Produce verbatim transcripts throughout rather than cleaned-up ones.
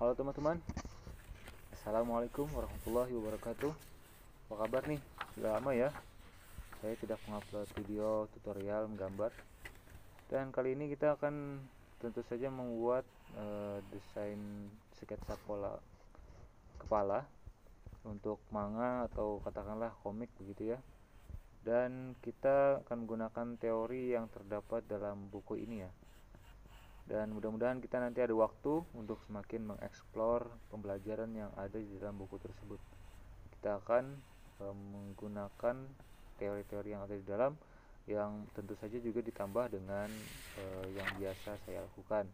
Halo teman-teman, assalamualaikum warahmatullahi wabarakatuh. Apa kabar nih? Sudah lama ya saya tidak mengupload video tutorial menggambar. Dan kali ini kita akan tentu saja membuat uh, desain sketsa pola kepala untuk manga atau katakanlah komik begitu ya. Dan kita akan menggunakan teori yang terdapat dalam buku ini ya. Dan mudah-mudahan kita nanti ada waktu untuk semakin mengeksplor pembelajaran yang ada di dalam buku tersebut. Kita akan e, menggunakan teori-teori yang ada di dalam, yang tentu saja juga ditambah dengan e, yang biasa saya lakukan.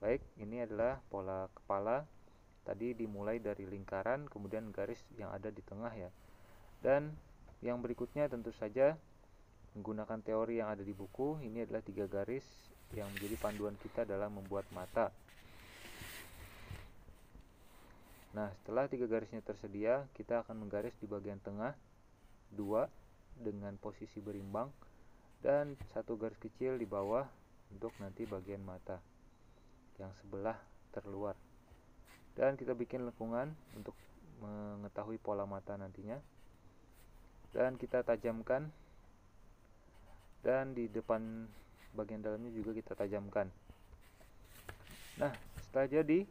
Baik, ini adalah pola kepala. Tadi dimulai dari lingkaran, kemudian garis yang ada di tengah ya. Dan yang berikutnya tentu saja menggunakan teori yang ada di buku. Ini adalah tiga garis yang menjadi panduan kita dalam membuat mata. Nah, setelah tiga garisnya tersedia, kita akan menggaris di bagian tengah dua dengan posisi berimbang dan satu garis kecil di bawah untuk nanti bagian mata yang sebelah terluar. Dan kita bikin lengkungan untuk mengetahui pola mata nantinya. Dan kita tajamkan. Dan di depan bagian dalamnya juga kita tajamkan. Nah, setelah jadi,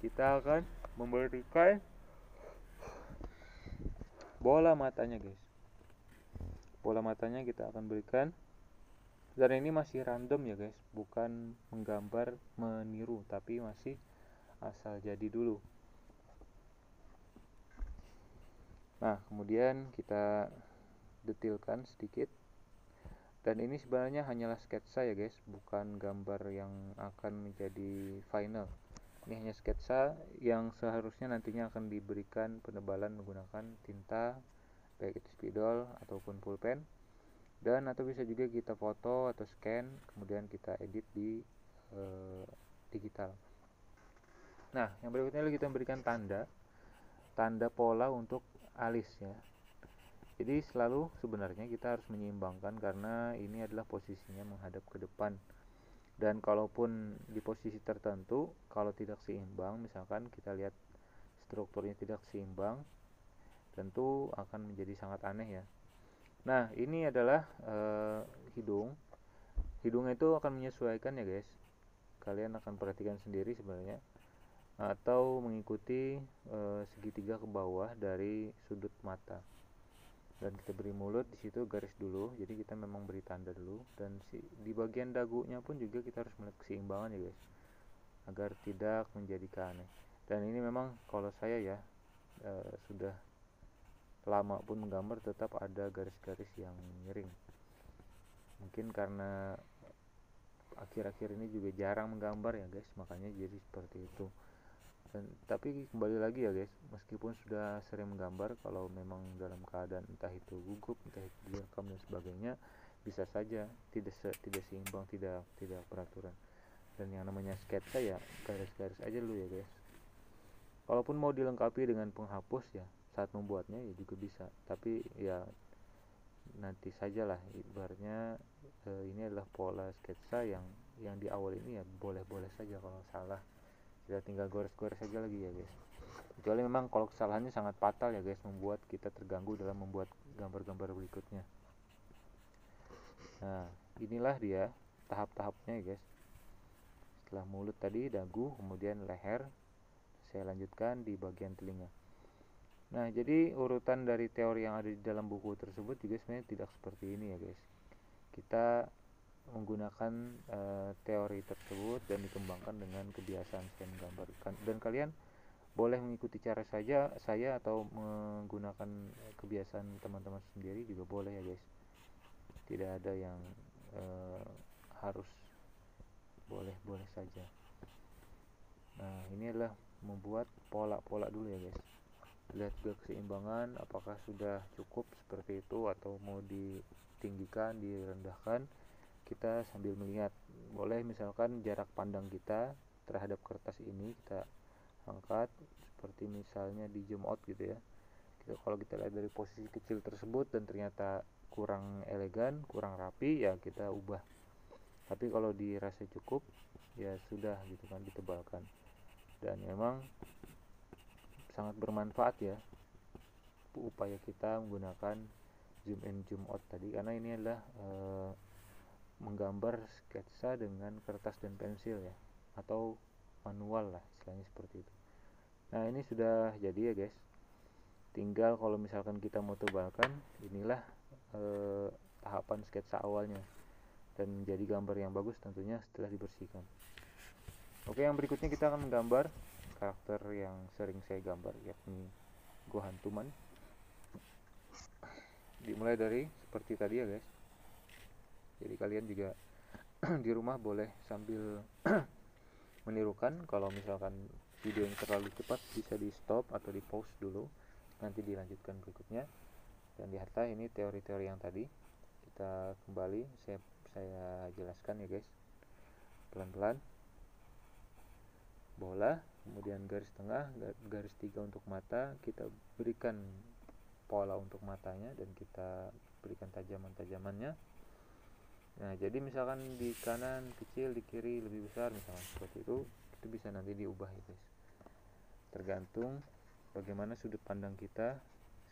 kita akan memberikan bola matanya guys. Bola matanya kita akan berikan. Dan ini masih random ya guys, bukan menggambar meniru, tapi masih asal jadi dulu. Nah, kemudian kita detilkan sedikit. Dan ini sebenarnya hanyalah sketsa ya guys, bukan gambar yang akan menjadi final. Ini hanya sketsa yang seharusnya nantinya akan diberikan penebalan menggunakan tinta, baik itu spidol ataupun pulpen. Dan atau bisa juga kita foto atau scan, kemudian kita edit di e, digital. Nah, yang berikutnya kita berikan tanda, tanda pola untuk alis ya. Jadi selalu sebenarnya kita harus menyeimbangkan karena ini adalah posisinya menghadap ke depan. Dan kalaupun di posisi tertentu, kalau tidak seimbang, misalkan kita lihat strukturnya tidak seimbang, tentu akan menjadi sangat aneh ya. Nah, ini adalah e, hidung. Hidung itu akan menyesuaikan ya guys. Kalian akan perhatikan sendiri sebenarnya. Atau mengikuti e, segitiga ke bawah dari sudut mata. Dan kita beri mulut di situ garis dulu, jadi kita memang beri tanda dulu. Dan si, di bagian dagunya pun juga kita harus melihat keseimbangan ya guys, agar tidak menjadi aneh. Dan ini memang kalau saya ya e, sudah lama pun menggambar tetap ada garis-garis yang miring. Mungkin karena akhir-akhir ini juga jarang menggambar ya guys, makanya jadi seperti itu. Dan, tapi kembali lagi ya guys, meskipun sudah sering menggambar, kalau memang dalam keadaan entah itu gugup, entah itu direkam dan sebagainya, bisa saja tidak se, tidak seimbang, tidak tidak peraturan. Dan yang namanya sketsa ya garis-garis aja dulu ya guys. Kalaupun mau dilengkapi dengan penghapus ya saat membuatnya ya juga bisa, tapi ya nanti sajalah. Ibaratnya eh, ini adalah pola sketsa yang yang di awal ini ya boleh-boleh saja kalau salah. Kita tinggal gores-gores saja lagi ya guys. Kecuali memang kalau kesalahannya sangat fatal ya guys, membuat kita terganggu dalam membuat gambar-gambar berikutnya. Nah, inilah dia tahap-tahapnya ya guys. Setelah mulut tadi, dagu, kemudian leher. Saya lanjutkan di bagian telinga. Nah, jadi urutan dari teori yang ada di dalam buku tersebut juga sebenarnya tidak seperti ini ya guys. Kita menggunakan e, teori tersebut dan dikembangkan dengan kebiasaan saya menggambarkan. Dan kalian boleh mengikuti cara saja saya atau menggunakan kebiasaan teman-teman sendiri juga boleh ya guys. Tidak ada yang e, harus boleh-boleh saja. Nah, ini adalah membuat pola-pola dulu ya guys. Lihat juga keseimbangan, apakah sudah cukup seperti itu atau mau ditinggikan, direndahkan. Kita sambil melihat, boleh misalkan jarak pandang kita terhadap kertas ini kita angkat seperti misalnya di zoom out gitu ya. Kita, kalau kita lihat dari posisi kecil tersebut dan ternyata kurang elegan, kurang rapi ya kita ubah. Tapi kalau dirasa cukup ya sudah gitu kan, ditebalkan. dan memang sangat bermanfaat ya upaya kita menggunakan zoom in zoom out tadi, karena ini adalah e, menggambar sketsa dengan kertas dan pensil ya, atau manual lah istilahnya seperti itu. Nah ini sudah jadi ya guys, tinggal kalau misalkan kita mau tebalkan, inilah e, tahapan sketsa awalnya dan menjadi gambar yang bagus tentunya setelah dibersihkan. Oke, yang berikutnya kita akan menggambar karakter yang sering saya gambar, yakni Gohan Tuman. Dimulai dari seperti tadi ya guys, jadi kalian juga di rumah boleh sambil menirukan. Kalau misalkan video yang terlalu cepat bisa di stop atau di pause dulu, nanti dilanjutkan berikutnya. Dan lihatlah ini teori-teori yang tadi kita kembali saya saya jelaskan ya guys, pelan-pelan. Bola, kemudian garis tengah, garis tiga untuk mata, kita berikan pola untuk matanya dan kita berikan tajaman-tajamannya. Nah jadi misalkan di kanan kecil, di kiri lebih besar, misalkan seperti itu, itu bisa nanti diubah ya guys, tergantung bagaimana sudut pandang kita,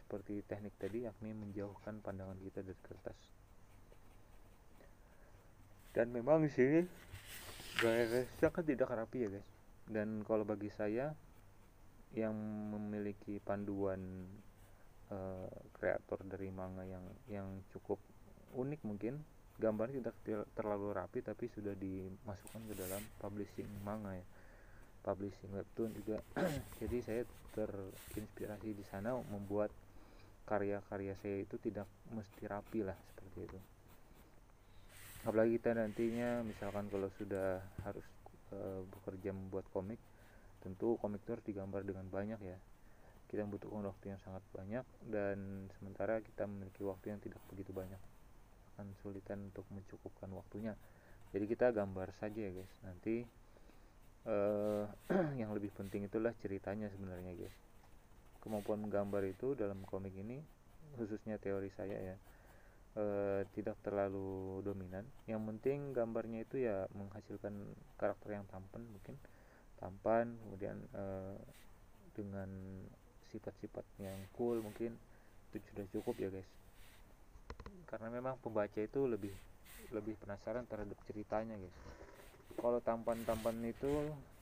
seperti teknik tadi yakni menjauhkan pandangan kita dari kertas. Dan memang di sini garisnya kan tidak rapi ya guys, dan kalau bagi saya yang memiliki panduan uh, kreator dari manga yang yang cukup unik, mungkin gambarnya tidak terlalu rapi tapi sudah dimasukkan ke dalam publishing manga ya, publishing webtoon juga. Jadi saya terinspirasi di sana, membuat karya-karya saya itu tidak mesti rapi lah seperti itu. Apalagi kita nantinya misalkan kalau sudah harus e, bekerja membuat komik, tentu komik itu harus digambar dengan banyak ya, kita membutuhkan waktu yang sangat banyak, dan sementara kita memiliki waktu yang tidak begitu banyak, akan sulitan untuk mencukupkan waktunya. Jadi kita gambar saja ya guys, nanti Uh, yang lebih penting itulah ceritanya sebenarnya guys. Kemampuan menggambar itu dalam komik ini, khususnya teori saya ya, uh, tidak terlalu dominan. Yang penting gambarnya itu ya menghasilkan karakter yang tampan, mungkin tampan, kemudian uh, dengan sifat-sifat yang cool, mungkin itu sudah cukup ya guys, karena memang pembaca itu lebih lebih penasaran terhadap ceritanya guys. Kalau tampan-tampan itu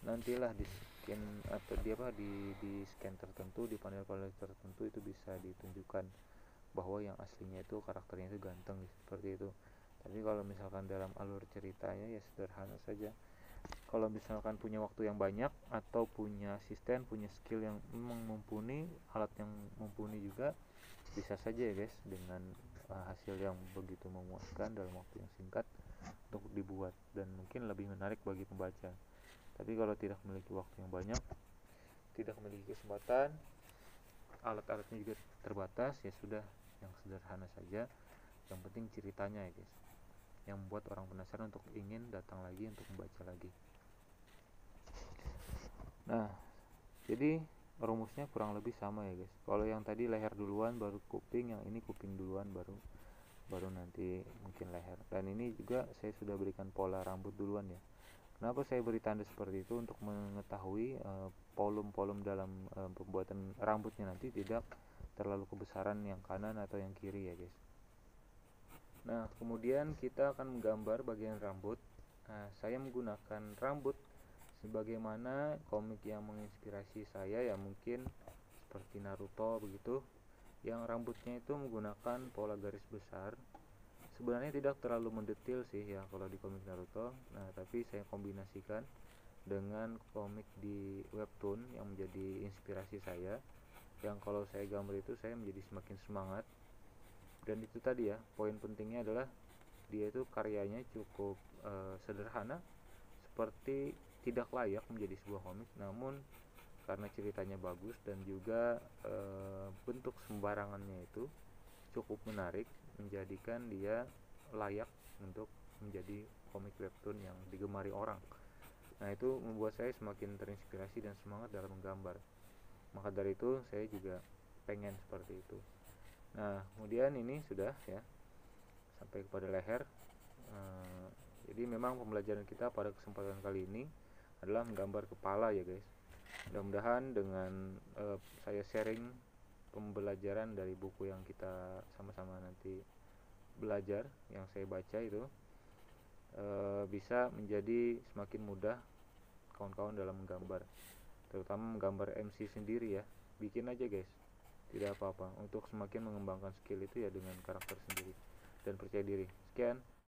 nantilah di scan atau di apa di di scan tertentu, di panel-panel tertentu itu bisa ditunjukkan bahwa yang aslinya itu karakternya itu ganteng seperti itu. Tapi kalau misalkan dalam alur ceritanya ya sederhana saja. Kalau misalkan punya waktu yang banyak atau punya asisten, punya skill yang mumpuni, alat yang mumpuni juga, bisa saja ya guys dengan hasil yang begitu memuaskan dalam waktu yang singkat untuk dibuat, dan mungkin lebih menarik bagi pembaca. Tapi kalau tidak memiliki waktu yang banyak, tidak memiliki kesempatan, alat-alatnya juga terbatas, ya sudah yang sederhana saja, yang penting ceritanya ya guys, yang membuat orang penasaran untuk ingin datang lagi untuk membaca lagi. Nah jadi rumusnya kurang lebih sama ya guys, kalau yang tadi leher duluan baru kuping, yang ini kuping duluan baru baru nanti mungkin leher. Dan ini juga saya sudah berikan pola rambut duluan ya. Kenapa saya beri tanda seperti itu? Untuk mengetahui uh, polum-polum dalam uh, pembuatan rambutnya nanti tidak terlalu kebesaran yang kanan atau yang kiri ya guys. Nah kemudian kita akan menggambar bagian rambut. Nah, saya menggunakan rambut sebagaimana komik yang menginspirasi saya ya, mungkin seperti Naruto begitu, yang rambutnya itu menggunakan pola garis besar. Sebenarnya tidak terlalu mendetil sih ya kalau di komik Naruto. Nah tapi saya kombinasikan dengan komik di webtoon yang menjadi inspirasi saya, yang kalau saya gambar itu saya menjadi semakin semangat. Dan itu tadi ya, poin pentingnya adalah dia itu karyanya cukup e, sederhana, seperti tidak layak menjadi sebuah komik, namun karena ceritanya bagus dan juga e, bentuk sembarangannya itu cukup menarik, menjadikan dia layak untuk menjadi komik webtoon yang digemari orang. Nah itu membuat saya semakin terinspirasi dan semangat dalam menggambar, maka dari itu saya juga pengen seperti itu. Nah kemudian ini sudah ya sampai kepada leher. E, jadi memang pembelajaran kita pada kesempatan kali ini adalah menggambar kepala ya guys. Mudah-mudahan dengan uh, saya sharing pembelajaran dari buku yang kita sama-sama nanti belajar, yang saya baca itu uh, bisa menjadi semakin mudah kawan-kawan dalam menggambar, terutama menggambar M C sendiri ya. Bikin aja guys, tidak apa-apa, untuk semakin mengembangkan skill itu ya dengan karakter sendiri dan percaya diri. Sekian.